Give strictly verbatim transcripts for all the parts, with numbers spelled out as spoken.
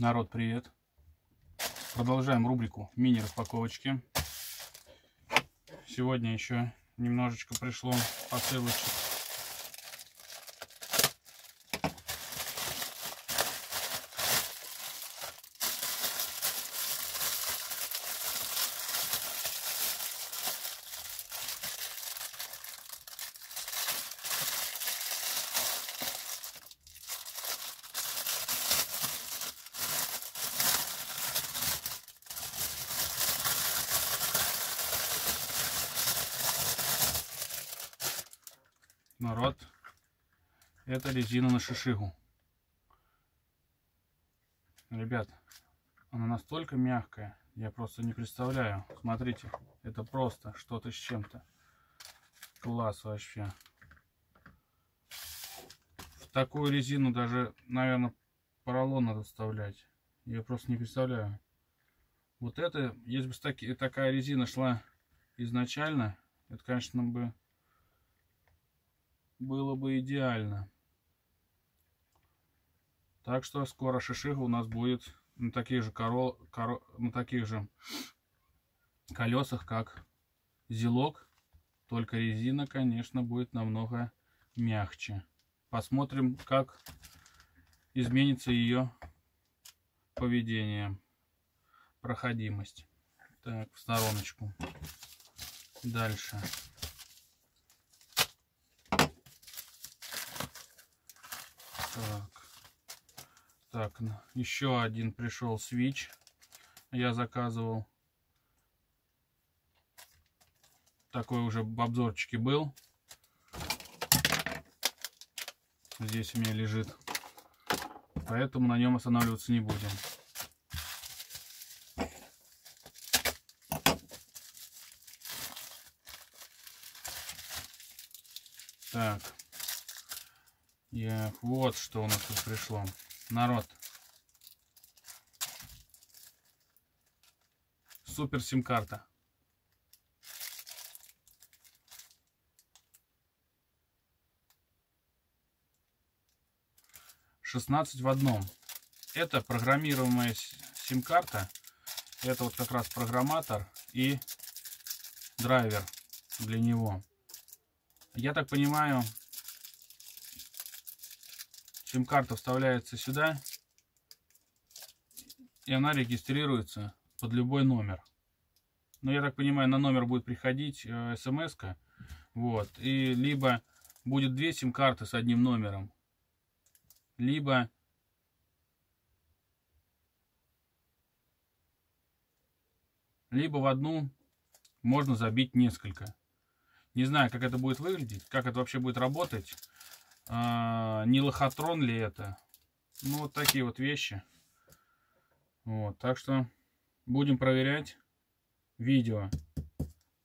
Народ, привет! Продолжаем рубрику мини-распаковочки. Сегодня еще немножечко пришло посылочек. Народ, это резина на шишигу. Ребят, она настолько мягкая, я просто не представляю. Смотрите, это просто что-то с чем-то. Класс вообще. В такую резину даже, наверное, поролон надо вставлять. Я просто не представляю. Вот это, если бы таки, такая резина шла изначально, это, конечно, бы... было бы идеально. Так что скоро шишига у нас будет на таких же коро... Коро... на таких же колесах, как зилок, только резина, конечно, будет намного мягче. Посмотрим, как изменится ее поведение, проходимость. Так, в стороночку. Дальше. Так. так, еще один пришел свич, я заказывал, такой уже в обзорчике был, здесь у меня лежит, поэтому на нем останавливаться не будем. Так. Я... Вот что у нас тут пришло. Народ. Супер сим-карта. шестнадцать в одном. Это программируемая сим-карта. Это вот как раз программатор и драйвер для него. Я так понимаю... Сим-карта вставляется сюда, и она регистрируется под любой номер. Но, я так понимаю, на номер будет приходить смс-ка. Вот. И либо будет две сим-карты с одним номером, либо либо в одну можно забить несколько. Не знаю, как это будет выглядеть, как это вообще будет работать. А, не лохотрон ли это? Ну, вот такие вот вещи. Вот, так что будем проверять видео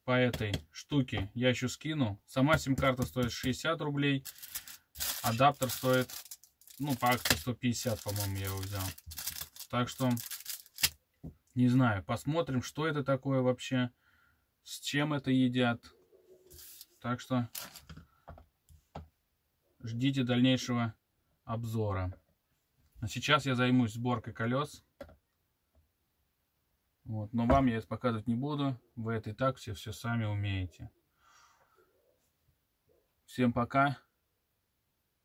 по этой штуке. Я еще скину. Сама сим-карта стоит шестьдесят рублей. Адаптер стоит, ну, по акции сто пятьдесят, по-моему, я его взял. Так что, не знаю. Посмотрим, что это такое вообще. С чем это едят. Так что... Ждите дальнейшего обзора. А сейчас я займусь сборкой колес. Вот. Но вам я это показывать не буду. Вы это и так все, все сами умеете. Всем пока.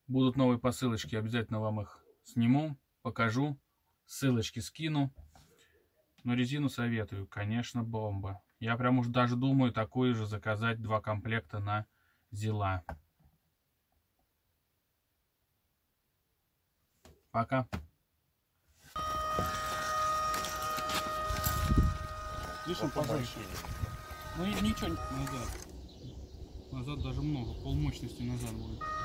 Будут новые посылочки. Обязательно вам их сниму, покажу. Ссылочки скину. Но резину советую. Конечно, бомба. Я прям уж даже думаю такую же заказать два комплекта на зила. Пока. Слышим пожалуйста. Ну и ничего не назад. Назад даже много. Полмощности назад будет.